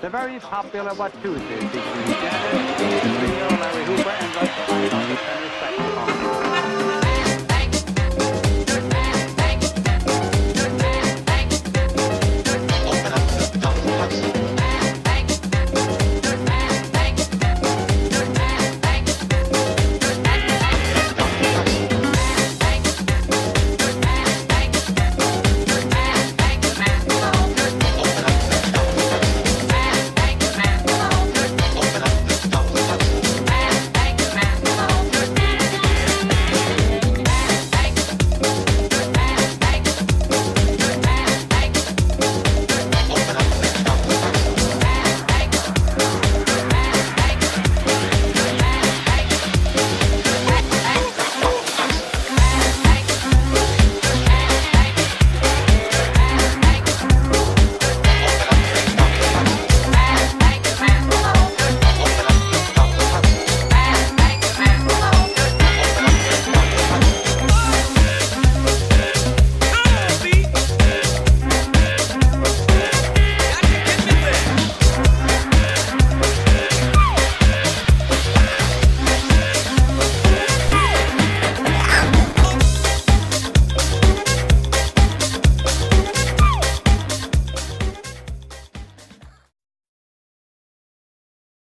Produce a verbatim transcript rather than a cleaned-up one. The very popular What Tuesday featuring Janet, Steve, Rio, Larry Hooper, and Russ Bryant on the tenor saxophone.